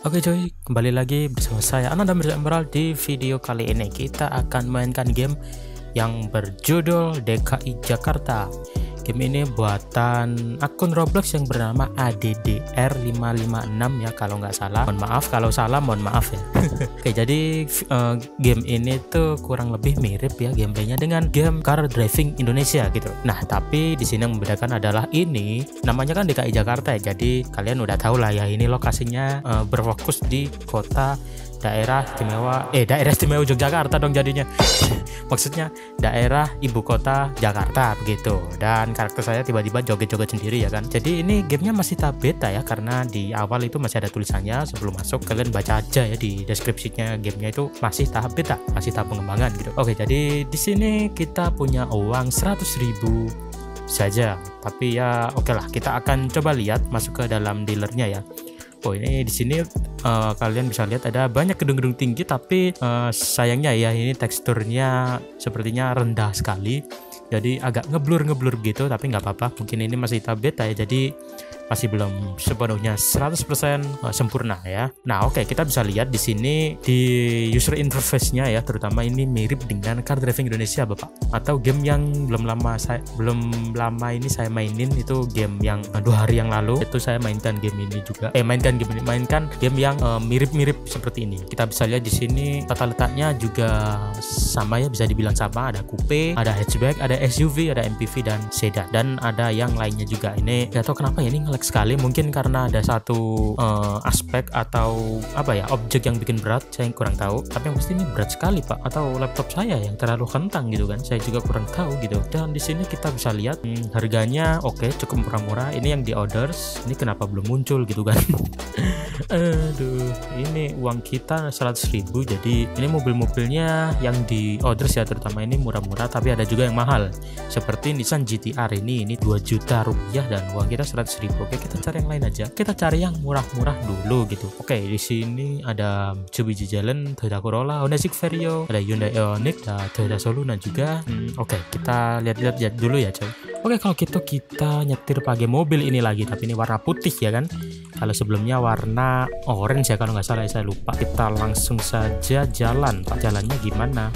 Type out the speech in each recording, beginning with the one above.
Oke cuy, kembali lagi bersama saya Ananda Mirza Emerald. Di video kali ini kita akan mainkan game yang berjudul DKI Jakarta. Game ini buatan akun Roblox yang bernama addr556 ya, kalau nggak salah. Mohon maaf kalau salah, mohon maaf ya. Oke, jadi game ini tuh kurang lebih mirip ya gameplaynya dengan game car driving Indonesia gitu. Nah, tapi di sini yang membedakan adalah ini namanya kan DKI Jakarta ya. Jadi kalian udah tahu lah ya, ini lokasinya berfokus di kota daerah istimewa Yogyakarta dong jadinya. Maksudnya daerah ibu kota Jakarta begitu. Dan karakter saya tiba-tiba joget-joget sendiri ya kan. Jadi ini gamenya masih tahap beta ya, karena di awal itu masih ada tulisannya sebelum masuk, kalian baca aja ya di deskripsinya. Gamenya itu masih tahap beta, masih tahap pengembangan gitu. Oke, jadi di sini kita punya uang 100.000 saja. Tapi ya oke lah, kita akan coba lihat masuk ke dalam dealernya ya. Oh, ini di sini kalian bisa lihat ada banyak gedung-gedung tinggi, tapi sayangnya ya ini teksturnya sepertinya rendah sekali. Jadi agak ngeblur gitu, tapi nggak apa-apa. Mungkin ini masih tahap beta ya, jadi masih belum sepenuhnya 100% sempurna ya. Nah, oke, kita bisa lihat di sini di user interface-nya ya, terutama ini mirip dengan Car Driving Indonesia, Bapak. Atau game yang belum lama ini saya mainin, itu game yang 2 hari yang lalu. Itu saya mainkan game ini juga. Mainkan game yang mirip-mirip seperti ini. Kita bisa lihat di sini tata letaknya juga sama ya, bisa dibilang sama. Ada coupe, ada hatchback, ada SUV, ada MPV dan sedan, dan ada yang lainnya juga. Ini nggak tahu kenapa ya, ini ngelag sekali, mungkin karena ada satu aspek atau apa ya, objek yang bikin berat, saya kurang tahu. Tapi yang pasti ini berat sekali Pak, atau laptop saya yang terlalu kentang gitu kan, saya juga kurang tahu gitu. Dan di sini kita bisa lihat harganya oke, cukup murah-murah. Ini yang di orders, ini kenapa belum muncul gitu kan. Aduh, ini uang kita 100.000, jadi ini mobil-mobilnya yang di orders ya, terutama ini murah-murah, tapi ada juga yang mahal seperti Nissan GTR ini 2 juta rupiah dan uang kita 100.000. Oke, kita cari yang lain aja, kita cari yang murah-murah dulu gitu. Oke, di sini ada Mitsubishi Jalan, Toyota Corolla, Honda Sigvario, ada Hyundai Eonic, ada Toyota Soluna juga. Oke, kita lihat-lihat dulu ya coy. Oke, kalau gitu kita nyetir pakai mobil ini lagi, tapi ini warna putih ya kan. Kalau sebelumnya warna orange ya kalau nggak salah, saya lupa. Kita langsung saja jalan Pak. Jalannya gimana?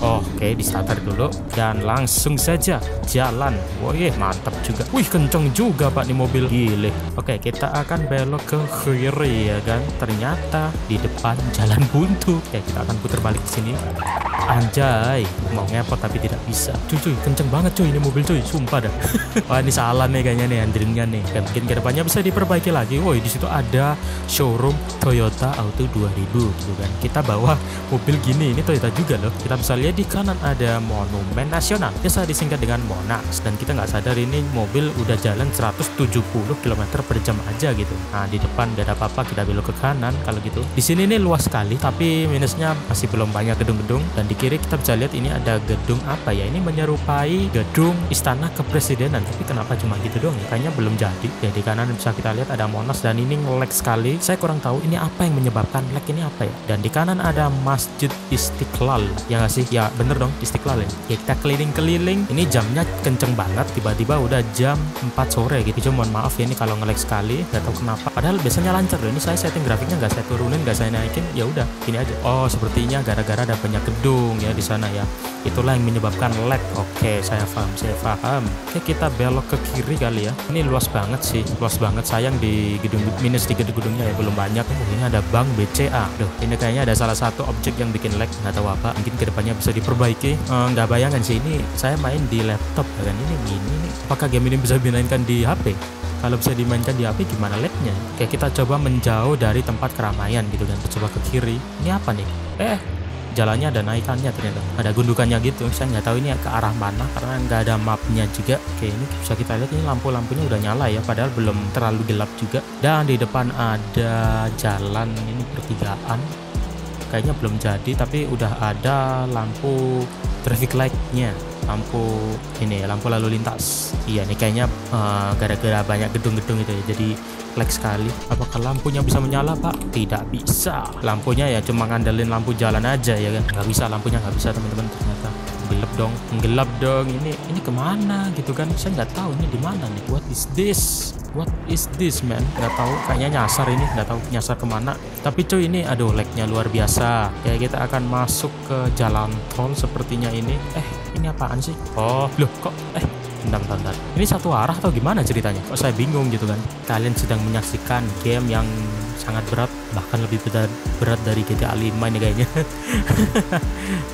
Oke, di starter dulu dan langsung saja jalan. Woyeh, mantap juga. Wih, kenceng juga Pak nih mobil. Gile. Oke, kita akan belok ke kiri ya kan. Ternyata di depan jalan buntu. Oke, kita akan putar balik ke sini. Anjay, mau ngepot tapi tidak bisa. Cuy, kenceng banget cuy ini mobil cuy, sumpah dah. Wah, ini salah nih kayaknya nih handlingnya nih. Dan mungkin kedepannya bisa diperbaiki lagi. Woi, di situ ada showroom Toyota Auto 2000 gitu kan. Kita bawa mobil gini, ini Toyota juga loh. Kita bisa lihat di kanan ada Monumen Nasional, biasa disingkat dengan Monas. Dan kita nggak sadar ini mobil udah jalan 170 km per jam aja gitu. Nah, di depan nggak ada apa-apa, kita belok ke kanan kalau gitu. Di sini ini luas sekali, tapi minusnya masih belum banyak gedung-gedung. Dan di kiri kita bisa lihat ini ada gedung apa ya, ini menyerupai gedung Istana Kepresidenan, tapi kenapa cuma gitu doang ya, kayaknya belum jadi. Ya, di kanan bisa kita lihat ada Monas, dan ini nge-lag sekali, saya kurang tahu ini apa yang menyebabkan lag ini apa ya. Dan di kanan ada Masjid Istiqlal ya nggak sih, ya bener dong, Istiqlal ya. Ya, kita keliling-keliling, ini jamnya kenceng banget, tiba-tiba udah jam 4 sore gitu. Cuma mohon maaf ya ini kalau nge-lag sekali, nggak tahu kenapa, padahal biasanya lancar loh. Ini saya setting grafiknya, nggak saya turunin, nggak saya naikin, ya udah ini aja. Oh, sepertinya gara-gara ada banyak gedung ya di sana ya, itulah yang menyebabkan lag. Oke, saya paham. Oke, kita belok ke kiri kali ya. Ini luas banget sih, luas banget, sayang di gedung minus di gedung-gedungnya ya belum banyak. Ini ada bank BCA. Duh, ini kayaknya ada salah satu objek yang bikin lag, nggak tahu apa, mungkin kedepannya bisa diperbaiki. Nggak bayangkan sih ini saya main di laptop ya kan. Ini apakah game ini bisa dimainkan di HP? Kalau bisa dimainkan di HP gimana lagnya? Oke, kita coba menjauh dari tempat keramaian gitu dan coba ke kiri. Ini apa nih? Jalannya ada naikannya, ternyata ada gundukannya gitu. Saya nggak tahu ini ke arah mana karena nggak ada mapnya juga. Oke, ini bisa kita lihat, ini lampu-lampunya udah nyala ya, padahal belum terlalu gelap juga. Dan di depan ada jalan ini pertigaan, kayaknya belum jadi tapi udah ada lampu traffic light-nya, lampu ini, lampu lalu lintas. Iya, ini kayaknya gara-gara banyak gedung-gedung itu ya, jadi lag sekali. Apakah lampunya bisa menyala Pak? Tidak bisa, lampunya ya cuma ngandelin lampu jalan aja ya kan. Nggak bisa, lampunya nggak bisa teman-teman ternyata. menggelap dong. Ini kemana gitu kan? Saya nggak tahu ini di mana nih. What is this man? Nggak tahu. Kayaknya nyasar ini. Nggak tahu nyasar kemana. Tapi cuy ini aduh lagnya luar biasa. Ya kita akan masuk ke jalan tol sepertinya ini. Ini apaan sih? Oh loh kok? Bentar. Ini satu arah atau gimana ceritanya? Kok saya bingung gitu kan? Kalian sedang menyaksikan game yang sangat berat, bahkan lebih berat dari GTA 5 ini kayaknya.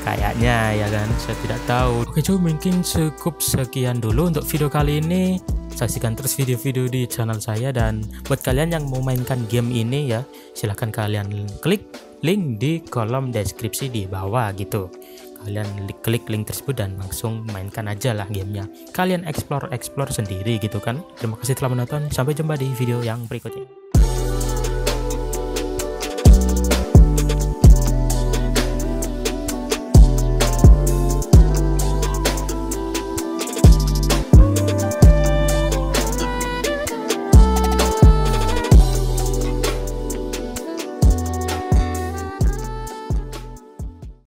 Kayaknya ya kan, saya tidak tahu. Oke cuy, mungkin cukup sekian dulu untuk video kali ini. Saksikan terus video-video di channel saya, dan buat kalian yang mau mainkan game ini ya, silahkan kalian klik link di kolom deskripsi di bawah gitu. Kalian klik link tersebut dan langsung mainkan aja lah gamenya. Kalian explore sendiri gitu kan. Terima kasih telah menonton, sampai jumpa di video yang berikutnya.